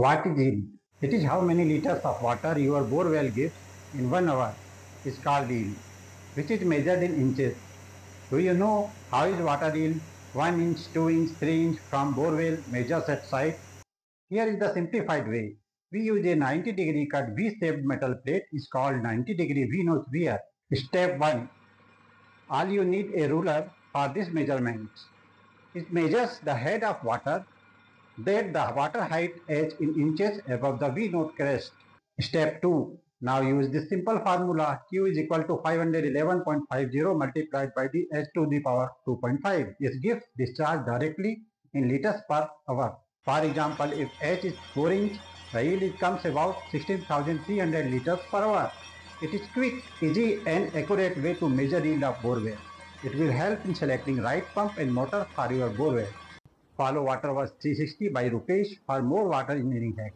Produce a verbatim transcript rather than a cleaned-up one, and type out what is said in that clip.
What is yield? It is how many liters of water your borewell gives in one hour is called yield, which is measured in inches. Do you know how is water yield? one inch, two inch, three inch from borewell measures at site. Here is the simplified way. We use a ninety degree cut V-shaped metal plate is called ninety degree V-notch weir. Step one. All you need a ruler for this measurement. It measures the head of water, then the water height is in inches above the V-notch crest. Step two. Now use this simple formula Q is equal to five hundred eleven point five zero multiplied by the H to the power two point five. This gives discharge directly in liters per hour. For example, if H is four inch, the yield comes about sixteen thousand three hundred liters per hour. It is quick, easy and accurate way to measure yield of borewell. It will help in selecting right pump and motor for your borewell. Follow WaterWorks three sixty by Rupesh for more water engineering hacks.